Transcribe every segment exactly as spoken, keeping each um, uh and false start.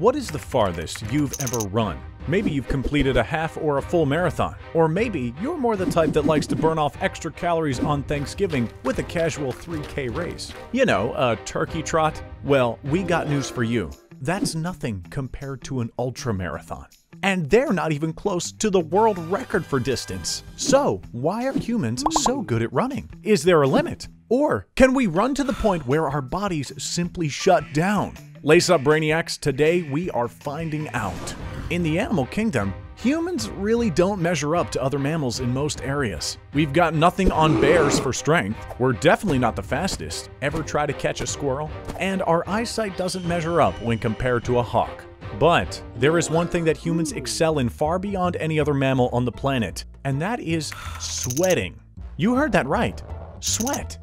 What is the farthest you've ever run? Maybe you've completed a half or a full marathon, or maybe you're more the type that likes to burn off extra calories on Thanksgiving with a casual three K race. You know, a turkey trot? Well, we got news for you. That's nothing compared to an ultra marathon. And they're not even close to the world record for distance. So why are humans so good at running? Is there a limit? Or can we run to the point where our bodies simply shut down? Lace up, Brainiacs, today we are finding out. In the animal kingdom, humans really don't measure up to other mammals in most areas. We've got nothing on bears for strength, we're definitely not the fastest, ever try to catch a squirrel, and our eyesight doesn't measure up when compared to a hawk. But there is one thing that humans excel in far beyond any other mammal on the planet, and that is sweating. You heard that right, sweat.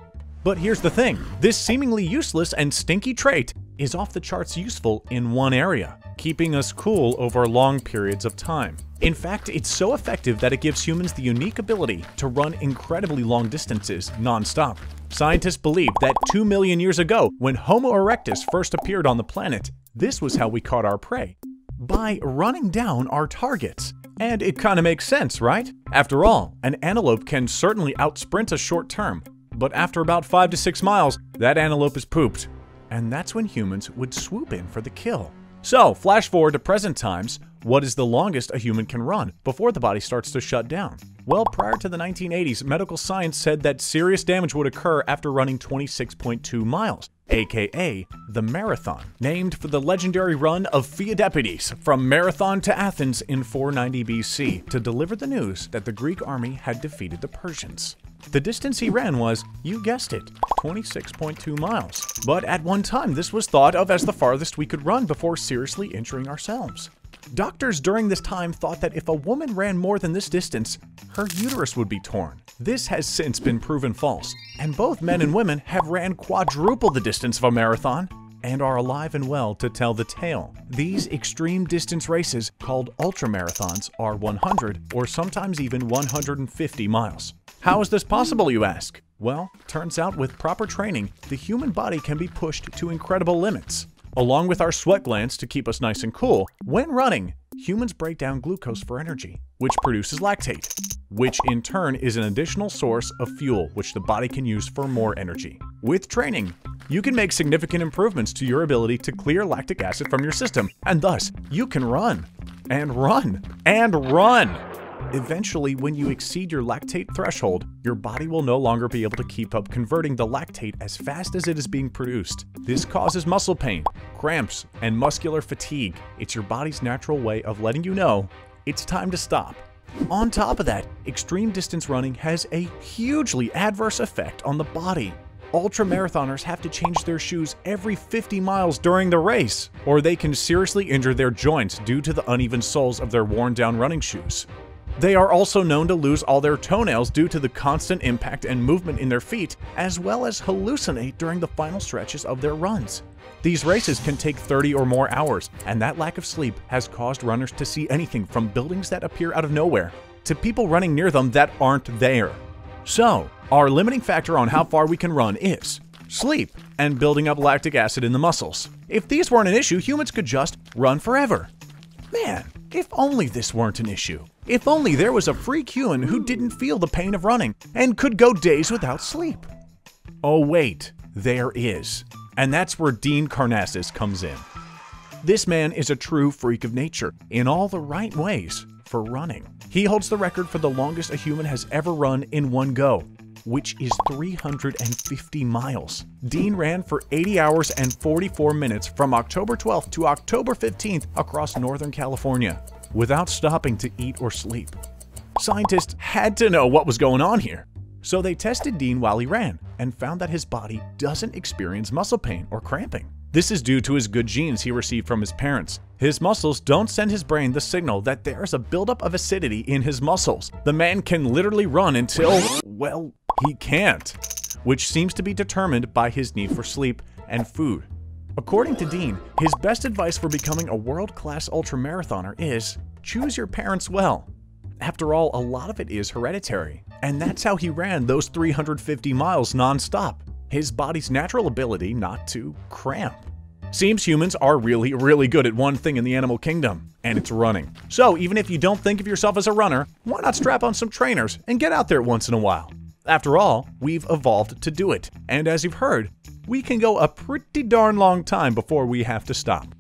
But here's the thing, this seemingly useless and stinky trait is off the charts useful in one area, keeping us cool over long periods of time. In fact, it's so effective that it gives humans the unique ability to run incredibly long distances non-stop. Scientists believe that two million years ago, when Homo erectus first appeared on the planet, this was how we caught our prey, by running down our targets. And it kinda makes sense, right? After all, an antelope can certainly outsprint a short term, but after about five to six miles, that antelope is pooped. And that's when humans would swoop in for the kill. So, flash forward to present times, what is the longest a human can run before the body starts to shut down? Well, prior to the nineteen eighties, medical science said that serious damage would occur after running twenty-six point two miles, aka the marathon, named for the legendary run of Pheidippides from Marathon to Athens in four ninety B C to deliver the news that the Greek army had defeated the Persians. The distance he ran was, you guessed it, twenty-six point two miles. But at one time, this was thought of as the farthest we could run before seriously injuring ourselves. Doctors during this time thought that if a woman ran more than this distance, her uterus would be torn. This has since been proven false, and both men and women have ran quadruple the distance of a marathon and are alive and well to tell the tale. These extreme distance races, called ultramarathons, are one hundred or sometimes even one hundred fifty miles. How is this possible, you ask? Well, turns out with proper training, the human body can be pushed to incredible limits. Along with our sweat glands to keep us nice and cool, when running, humans break down glucose for energy, which produces lactate, which in turn is an additional source of fuel which the body can use for more energy. With training, you can make significant improvements to your ability to clear lactic acid from your system, and thus, you can run, and run, and run! Eventually, when you exceed your lactate threshold, your body will no longer be able to keep up converting the lactate as fast as it is being produced. This causes muscle pain, cramps, and muscular fatigue. It's your body's natural way of letting you know it's time to stop. On top of that, extreme distance running has a hugely adverse effect on the body. Ultramarathoners have to change their shoes every fifty miles during the race, or they can seriously injure their joints due to the uneven soles of their worn-down running shoes. They are also known to lose all their toenails due to the constant impact and movement in their feet, as well as hallucinate during the final stretches of their runs. These races can take thirty or more hours, and that lack of sleep has caused runners to see anything from buildings that appear out of nowhere to people running near them that aren't there. So, our limiting factor on how far we can run is sleep and building up lactic acid in the muscles. If these weren't an issue, humans could just run forever. Man, if only this weren't an issue. If only there was a freak human who didn't feel the pain of running and could go days without sleep. Oh wait, there is. And that's where Dean Karnazes comes in. This man is a true freak of nature in all the right ways for running. He holds the record for the longest a human has ever run in one go, which is three hundred fifty miles. Dean ran for eighty hours and forty-four minutes from October twelfth to October fifteenth across Northern California, without stopping to eat or sleep. Scientists had to know what was going on here. So they tested Dean while he ran and found that his body doesn't experience muscle pain or cramping. This is due to his good genes he received from his parents. His muscles don't send his brain the signal that there's a buildup of acidity in his muscles. The man can literally run until, well, he can't, which seems to be determined by his need for sleep and food. According to Dean, his best advice for becoming a world-class ultramarathoner is, choose your parents well. After all, a lot of it is hereditary, and that's how he ran those three hundred fifty miles non-stop. His body's natural ability not to cramp. Seems humans are really, really good at one thing in the animal kingdom, and it's running. So even if you don't think of yourself as a runner, why not strap on some trainers and get out there once in a while? After all, we've evolved to do it, and as you've heard, we can go a pretty darn long time before we have to stop.